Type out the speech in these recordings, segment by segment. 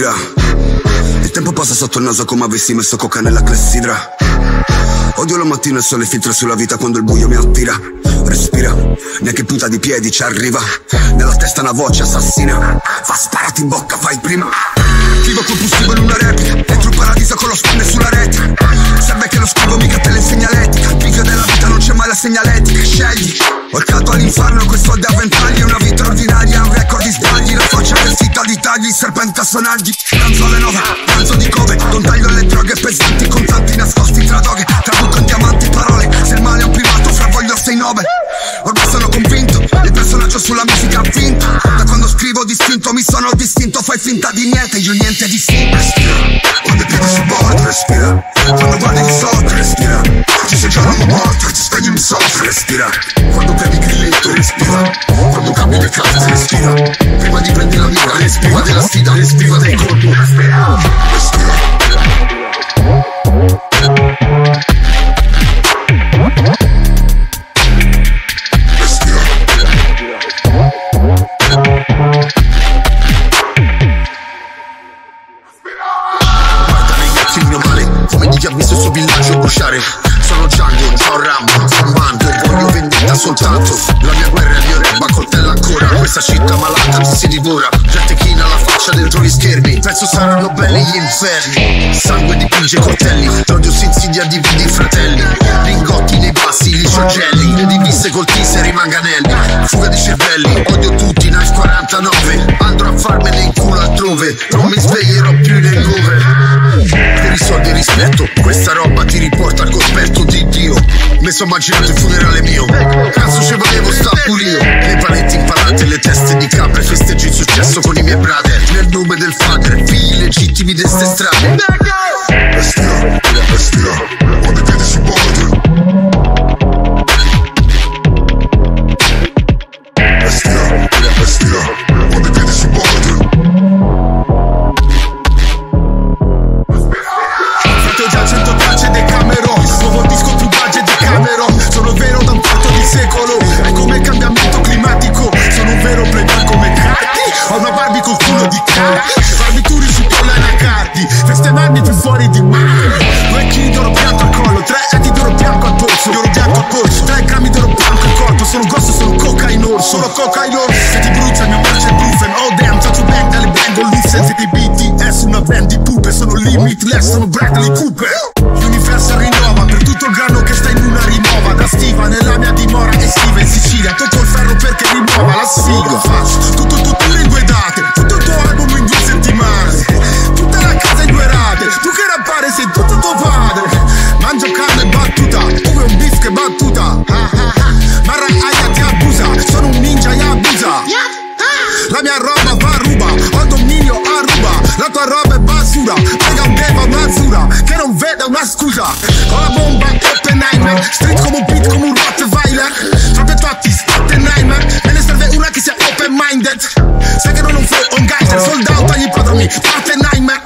respira. Il tempo passa sotto il naso come avessi messo coca nella clessidra. Odio la mattina, il sole filtra sulla vita quando il buio mi attira. Respira, neanche punta di piedi ci arriva. Nella testa una voce assassina, va sparati in bocca, fai prima. Vivo compulsivo in una replica, dentro un paradiso con lo spanne sulla rete. Serve che lo scrivo, mica te l'insegnaletica. Il bivio della vita non c'è mai la segnaletica. Scegli, ho il caldo all'inferno, questo da vent'anni. Una vita ordinaria, un record di sbagli. La faccia vestita di tagli, serpente a sonagli. Danzo alle 9, danzo di cove. Non taglio le droghe pesanti, con tanti nascosti tra doghe. Traduco in diamanti parole, se il male è un privato, fra voglio 6-9. Ormai sono convinto, il personaggio sulla musica ha vinto. Da quando scrivo distinto mi sono distinto. Fai finta di niente, io niente di finto. Respira, quando i piedi sul bordo, respira. Quando guardi in sotto, respira. Ci sei già l'uomo morto e ti spegni in sotto, respira. Quando prendi il grilletto, respira. Quando cambi le carte, respira. Prima di prendere la mira, respira. Della sfida, respira dei colpi, respira. Respira. Chi ha visto il suo villaggio bruciare. Sono Django, ho Rambo, sono Bando. Voglio vendetta soltanto. La mia guerra è il mio rap, a coltello ancora. Questa città malata si divora. Gente china la faccia dentro gli schermi. Penso saranno belli gli inferni. Sangue dipinge i coltelli. L'odio si insidia, dividi i fratelli. Lingotti nei bassi, gli scioggelli. Le divise col teaser, i manganelli. Fuga di cervelli, odio tutti, Knife 49. Andrò a farmene in culo altrove. Non mi sveglierò più in hangover. Per i soldi e rispetto, questa roba ti riporta al cospetto di Dio. Mi sono immaginato il funerale mio. Cazzo ci volevo sta pulio. Le pareti impalate, le teste di capre. Festeggio il successo con i miei brother. Nel nome del father, figli legittimi di ste strade. Respira, respira, quando i piedi si bordo. Respira, respira, quando i piedi si bordo. Secolo, è come il cambiamento climatico. Sono un vero preda come Cardi. Ho una Barbie col culo di Cardi. Barbituri su colla Cardi. Festenanni più fuori di mare. 2 kg d'oro bianco al collo, 3 etti d'oro bianco al polso, d'oro bianco al polso, 3 grammi d'oro bianco al corpo. Sono grosso, sono coca in orso, solo coca in orso. Se ti brucia il mio marcia è brufen. Oh damn, ciao ciao bang, dalle bango licenze di BTS. Una band di pupe, sono limitless, sono Bradley Cooper. L'universo rinnova, per tutto il grano che sta in una rinnova. Da stiva nella mia dimora estiva in Sicilia, tocco il ferro perché rimuova la sfiga. Faccio tutto tutto in 2 date, tutto il tuo album in 2 settimane, tutta la casa in 2 rate. Tu che rappare sei tutto tuo padre. Mangio carne battuta, come un beef che battuta. Marra aia ti abusa, sono un ninja Yabusa. La mia roba va ruba, ho dominio a ruba. La tua roba è basura, paga un deva un'azzura, che non veda una scusa. Ho la bomba Oppenheimer, street come un beat come un Rottweiler. Troppe totti, Oppenheimer, me ne serve una che sia open-minded. Sai che non ho un flow, ho un geyser, sold out agli padroni, Oppenheimer.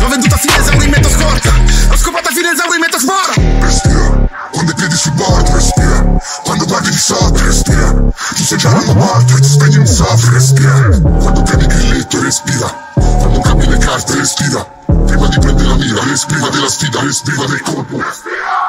L'ho venduta a fine esaurimento scorta, l'ho scopata a fine esaurimento sbora. Respira, quando i piedi si bordo, respira. Quando guardi di sotto, respira. Tu sei già l'uomo morto e ti spegni in soffio, respira. Quando prendi il grilletto, respira. Quando cambi le carte, respira. Prima di prendere la mira, respira della sfida, respira del colpo. Respira.